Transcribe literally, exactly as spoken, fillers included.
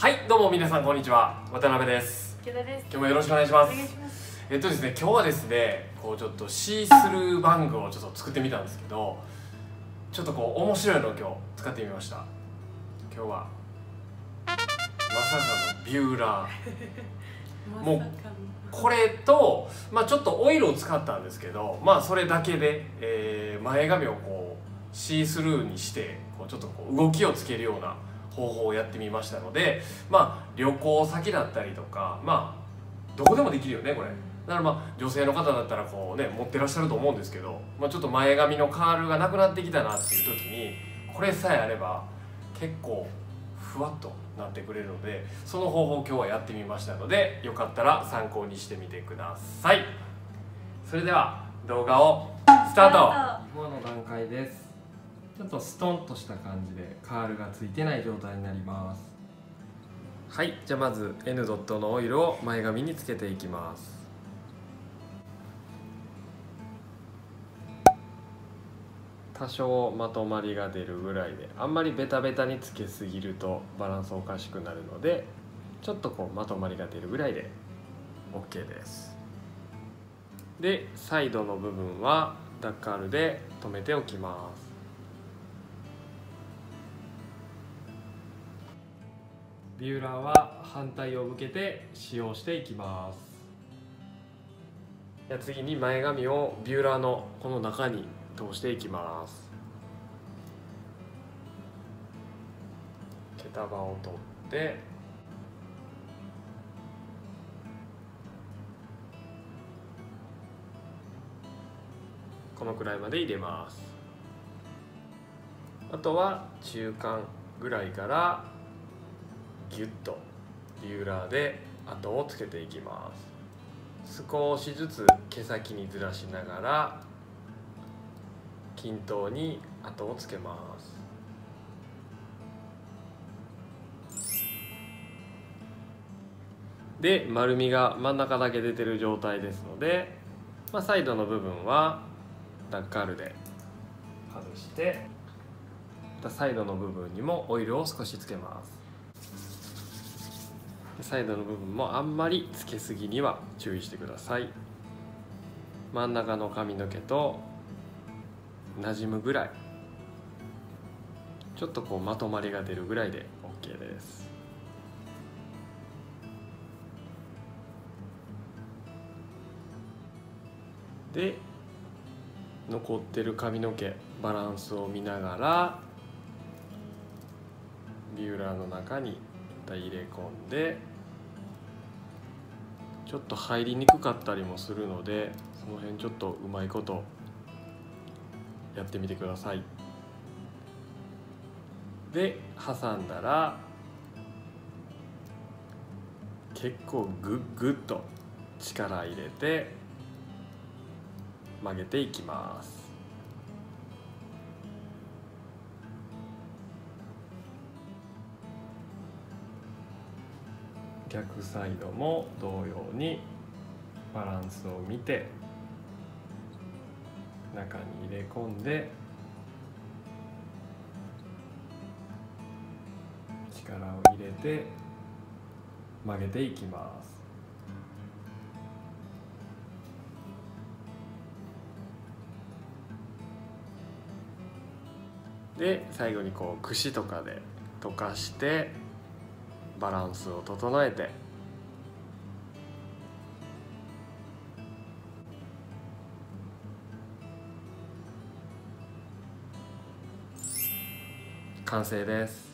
はい、どうも皆さんこんにちは。渡辺です。池田です。今日もよろしくお願いします。お願いします。えっとですね、今日はですね、こうちょっとシースルーバングをちょっと作ってみたんですけど、ちょっとこう面白いのを今日使ってみました。今日はまさかのビューラー。もうこれとまあちょっとオイルを使ったんですけど、まあそれだけで、えー、前髪をこうシースルーにして、こうちょっとこう動きをつけるような方法をやってみましたので、まあ旅行先だったりとか、まあどこでもできるよねこれ。だからまあ女性の方だったらこうね持ってらっしゃると思うんですけど、まあ、ちょっと前髪のカールがなくなってきたなっていう時にこれさえあれば結構ふわっとなってくれるので、その方法を今日はやってみましたので、よかったら参考にしてみてください。それでは動画をスタート。今の段階です。ちょっとストンとした感じでカールがついてない状態になります。はい、じゃあまず N ドットのオイルを前髪につけていきます。多少まとまりが出るぐらいで、あんまりベタベタにつけすぎるとバランスおかしくなるので、ちょっとこうまとまりが出るぐらいで OK です。で、サイドの部分はダッカールで留めておきます。ビューラーは反対を向けて使用していきます。では次に前髪をビューラーのこの中に通していきます。毛束を取って、このくらいまで入れます。あとは中間ぐらいからギュッとビューラーで跡をつけていきます。少しずつ毛先にずらしながら均等に跡をつけます。で、丸みが真ん中だけ出てる状態ですので、まあ、サイドの部分はダッカールで外して、またサイドの部分にもオイルを少しつけます。サイドの部分もあんまりつけすぎには注意してください。真ん中の髪の毛となじむぐらい、ちょっとこうまとまりが出るぐらいで OK です。で、残ってる髪の毛バランスを見ながらビューラーの中に入れ込んで、ちょっと入りにくかったりもするので、その辺ちょっとうまいことやってみてください。で、挟んだら結構グッグッと力入れて曲げていきます。逆サイドも同様にバランスを見て中に入れ込んで力を入れて曲げていきます。で、最後にこう櫛とかで溶かしてバランスを整えて、完成です。